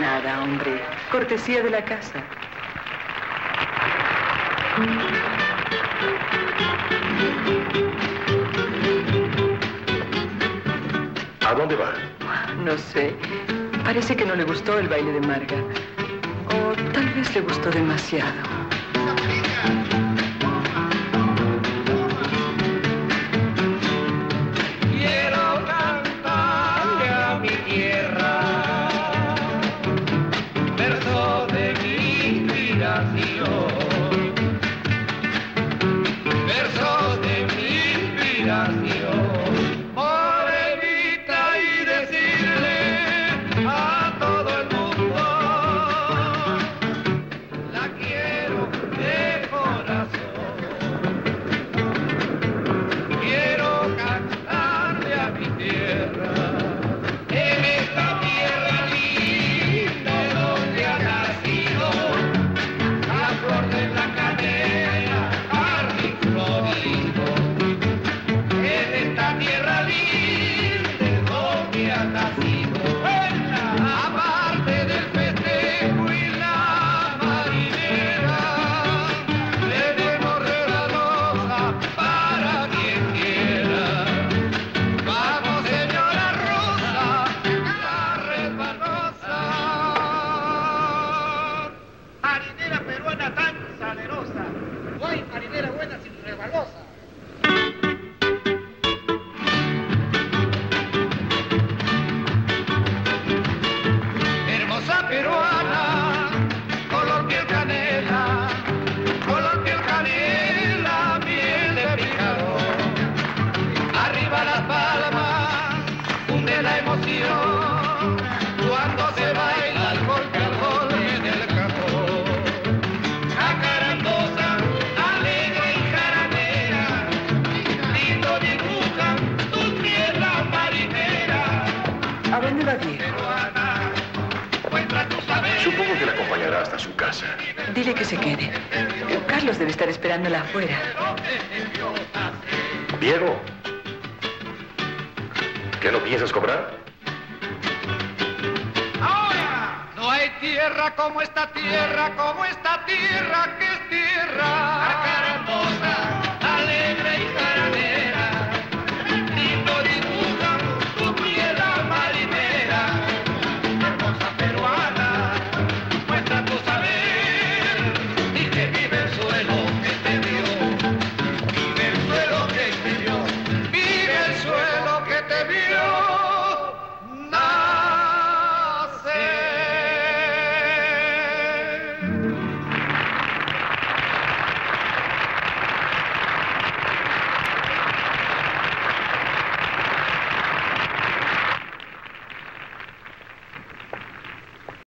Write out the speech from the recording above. nada, hombre. Cortesía de la casa. ¿A dónde va? No sé. Parece que no le gustó el baile de Marga. O tal vez le gustó demasiado. Dile que se quede. Carlos debe estar esperándola afuera. Diego, ¿qué no piensas cobrar? ¡Ahora! No hay tierra como esta tierra, que es tierra. ¡Acarambosa!